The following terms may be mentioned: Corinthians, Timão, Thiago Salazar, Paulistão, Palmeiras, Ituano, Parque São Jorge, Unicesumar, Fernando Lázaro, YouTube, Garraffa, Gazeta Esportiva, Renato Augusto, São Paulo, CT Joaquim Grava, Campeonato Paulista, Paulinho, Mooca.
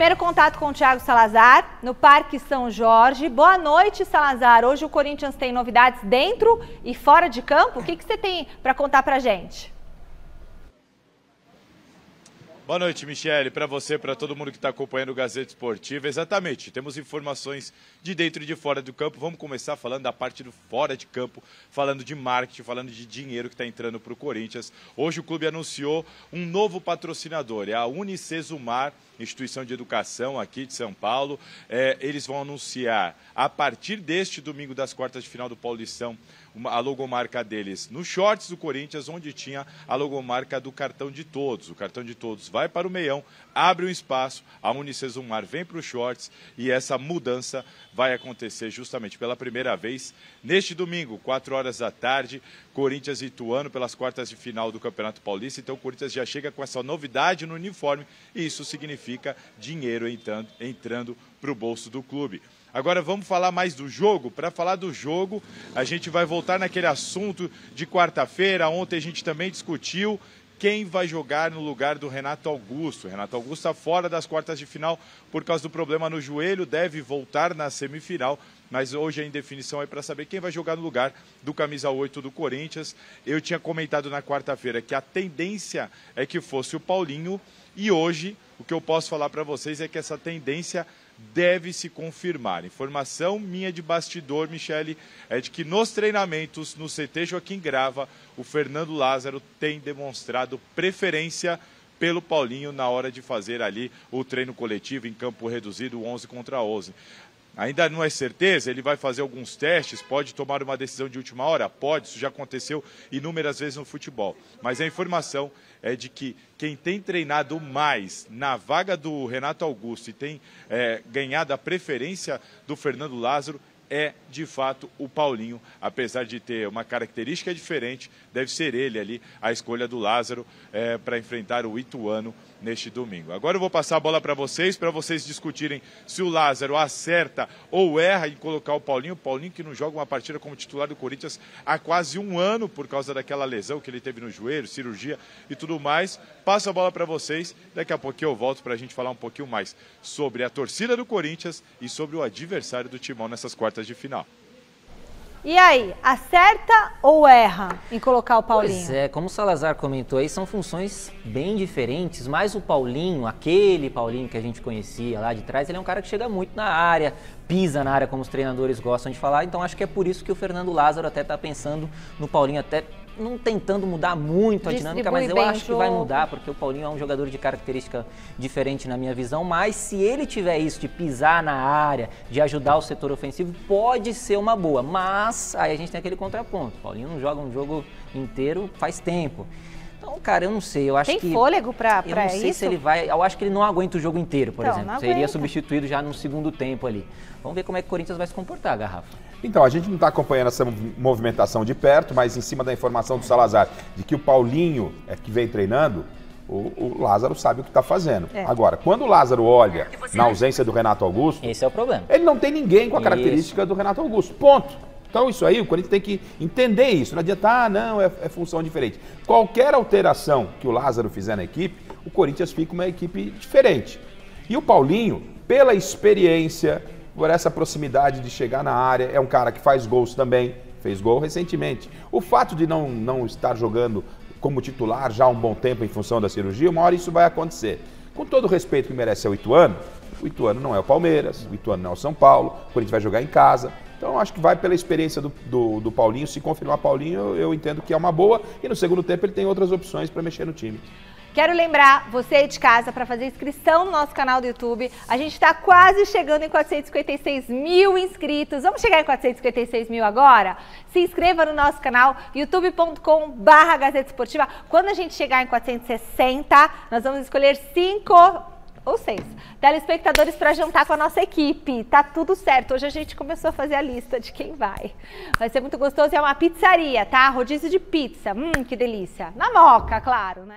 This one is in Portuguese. Primeiro contato com o Thiago Salazar, no Parque São Jorge. Boa noite, Salazar. Hoje o Corinthians tem novidades dentro e fora de campo. O que você tem para contar para a gente? Boa noite, Michele, para você, para todo mundo que está acompanhando o Gazeta Esportiva. Exatamente, temos informações de dentro e de fora do campo. Vamos começar falando da parte do fora de campo, falando de marketing, falando de dinheiro que está entrando para o Corinthians. Hoje o clube anunciou um novo patrocinador, é a Unicesumar, instituição de educação aqui de São Paulo. Eles vão anunciar, a partir deste domingo das quartas de final do Paulistão, a logomarca deles no shorts do Corinthians, onde tinha a logomarca do cartão de todos. O cartão de todos vai para o meião, abre um espaço, a Unicesumar vem para os shorts, e essa mudança vai acontecer justamente pela primeira vez neste domingo, 4 horas da tarde, Corinthians e Ituano pelas quartas de final do Campeonato Paulista. Então o Corinthians já chega com essa novidade no uniforme, e isso significa dinheiro entrando para o bolso do clube. Agora vamos falar mais do jogo. Para falar do jogo, a gente vai voltar naquele assunto de quarta-feira. Ontem a gente também discutiu quem vai jogar no lugar do Renato Augusto. O Renato Augusto está fora das quartas de final por causa do problema no joelho, deve voltar na semifinal. Mas hoje a indefinição é para saber quem vai jogar no lugar do camisa 8 do Corinthians. Eu tinha comentado na quarta-feira que a tendência é que fosse o Paulinho, e hoje o que eu posso falar para vocês é que essa tendência deve se confirmar. Informação minha de bastidor, Michele, é de que nos treinamentos no CT Joaquim Grava, o Fernando Lázaro tem demonstrado preferência pelo Paulinho na hora de fazer ali o treino coletivo em campo reduzido, 11 contra 11. Ainda não é certeza, ele vai fazer alguns testes, pode tomar uma decisão de última hora? Pode, isso já aconteceu inúmeras vezes no futebol. Mas a informação é de que quem tem treinado mais na vaga do Renato Augusto e tem ganhado a preferência do Fernando Lázaro é, de fato, o Paulinho. Apesar de ter uma característica diferente, deve ser ele ali a escolha do Lázaro para enfrentar o Ituano neste domingo. Agora eu vou passar a bola para vocês discutirem se o Lázaro acerta ou erra em colocar o Paulinho. O Paulinho que não joga uma partida como titular do Corinthians há quase um ano por causa daquela lesão que ele teve no joelho, cirurgia e tudo mais. Passo a bola para vocês, daqui a pouquinho eu volto para a gente falar um pouquinho mais sobre a torcida do Corinthians e sobre o adversário do Timão nessas quartas de final. E aí, acerta ou erra em colocar o Paulinho? Pois é, como o Salazar comentou aí, são funções bem diferentes, mas o Paulinho, aquele Paulinho que a gente conhecia lá de trás, ele é um cara que chega muito na área, pisa na área, como os treinadores gostam de falar, então acho que é por isso que o Fernando Lázaro até está pensando no Paulinho, até não tentando mudar muito a dinâmica, mas eu acho que vai mudar, porque o Paulinho é um jogador de característica diferente na minha visão, mas se ele tiver isso de pisar na área, de ajudar o setor ofensivo, pode ser uma boa, mas aí a gente tem aquele contraponto, o Paulinho não joga um jogo inteiro faz tempo. Então, cara, eu não sei, eu acho que... Tem fôlego pra isso? Eu não sei se ele vai... Eu acho que ele não aguenta o jogo inteiro, por exemplo. Seria substituído já no segundo tempo ali. Vamos ver como é que o Corinthians vai se comportar, Garraffa. Então, a gente não está acompanhando essa movimentação de perto, mas em cima da informação do Salazar, de que o Paulinho é que vem treinando, o Lázaro sabe o que está fazendo. É. Agora, quando o Lázaro olha na ausência do Renato Augusto... Esse é o problema. Ele não tem ninguém com a característica do Renato Augusto, ponto. Então isso aí, o Corinthians tem que entender isso, não adianta, ah, não, é função diferente. Qualquer alteração que o Lázaro fizer na equipe, o Corinthians fica uma equipe diferente. E o Paulinho, pela experiência, por essa proximidade de chegar na área, é um cara que faz gols também, fez gol recentemente. O fato de não estar jogando como titular já há um bom tempo em função da cirurgia, uma hora isso vai acontecer. Com todo o respeito que merece ao Ituano, o Ituano não é o Palmeiras, o Ituano não é o São Paulo, o Corinthians vai jogar em casa. Então, acho que vai pela experiência do Paulinho. Se confirmar Paulinho, eu entendo que é uma boa. E no segundo tempo, ele tem outras opções para mexer no time. Quero lembrar, você aí de casa, para fazer inscrição no nosso canal do YouTube. A gente está quase chegando em 456 mil inscritos. Vamos chegar em 456 mil agora? Se inscreva no nosso canal, youtube.com/Gazeta Esportiva. Quando a gente chegar em 460, nós vamos escolher 5 ou 6 telespectadores para jantar com a nossa equipe. Tá tudo certo. Hoje a gente começou a fazer a lista de quem vai. Vai ser muito gostoso. É uma pizzaria, tá? Rodízio de pizza. Que delícia. Na Mooca, claro, né?